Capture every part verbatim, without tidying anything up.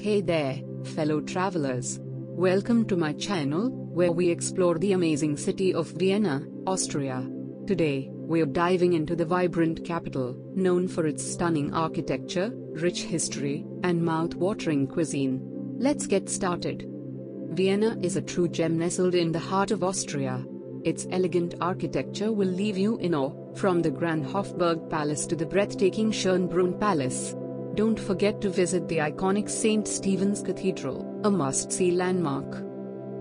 Hey there, fellow travelers. Welcome to my channel, where we explore the amazing city of Vienna, Austria. Today, we're diving into the vibrant capital, known for its stunning architecture, rich history, and mouth-watering cuisine. Let's get started. Vienna is a true gem nestled in the heart of Austria. Its elegant architecture will leave you in awe, from the grand Hofburg Palace to the breathtaking Schönbrunn Palace. Don't forget to visit the iconic Saint Stephen's Cathedral, a must-see landmark.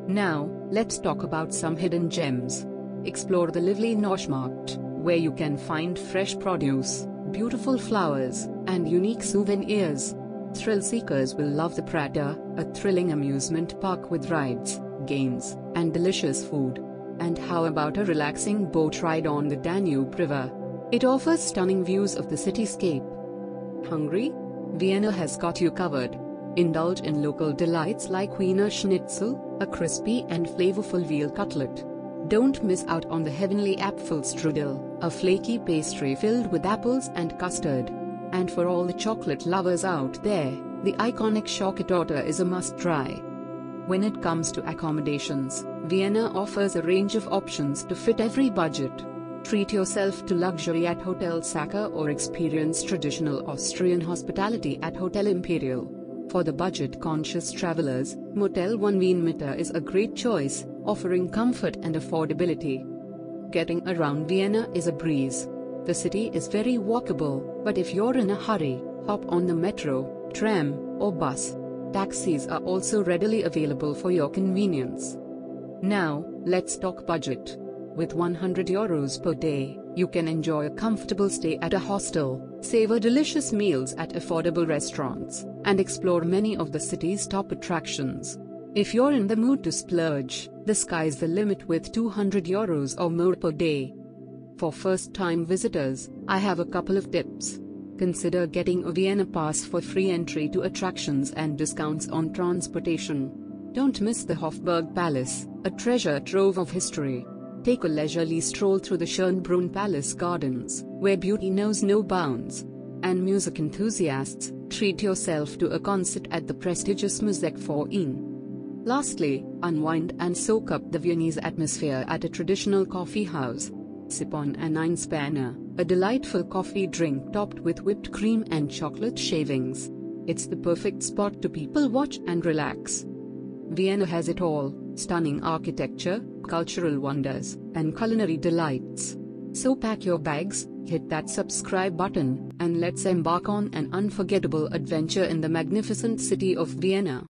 Now, let's talk about some hidden gems. Explore the lively Naschmarkt, where you can find fresh produce, beautiful flowers, and unique souvenirs. Thrill seekers will love the Prater, a thrilling amusement park with rides, games, and delicious food. And how about a relaxing boat ride on the Danube River? It offers stunning views of the cityscape. Hungry? Vienna has got you covered. Indulge in local delights like Wiener schnitzel, a crispy and flavorful veal cutlet. Don't miss out on the heavenly Apfelstrudel, a flaky pastry filled with apples and custard. And for all the chocolate lovers out there, the iconic Schoketotter is a must-try. When it comes to accommodations, Vienna offers a range of options to fit every budget. Treat yourself to luxury at Hotel Sacher or experience traditional Austrian hospitality at Hotel Imperial. For the budget-conscious travelers, Motel One Wien Mitte is a great choice, offering comfort and affordability. Getting around Vienna is a breeze. The city is very walkable, but if you're in a hurry, hop on the metro, tram, or bus. Taxis are also readily available for your convenience. Now, let's talk budget. With one hundred euros per day, you can enjoy a comfortable stay at a hostel, savor delicious meals at affordable restaurants, and explore many of the city's top attractions. If you're in the mood to splurge, the sky's the limit with two hundred euros or more per day. For first-time visitors, I have a couple of tips. Consider getting a Vienna Pass for free entry to attractions and discounts on transportation. Don't miss the Hofburg Palace, a treasure trove of history. Take a leisurely stroll through the Schönbrunn Palace Gardens, where beauty knows no bounds. And music enthusiasts, treat yourself to a concert at the prestigious Musikverein. Lastly, unwind and soak up the Viennese atmosphere at a traditional coffee house. Sip on an Einspanner, a delightful coffee drink topped with whipped cream and chocolate shavings. It's the perfect spot to people watch and relax. Vienna has it all: stunning architecture, cultural wonders, and culinary delights. So pack your bags, hit that subscribe button, and let's embark on an unforgettable adventure in the magnificent city of Vienna.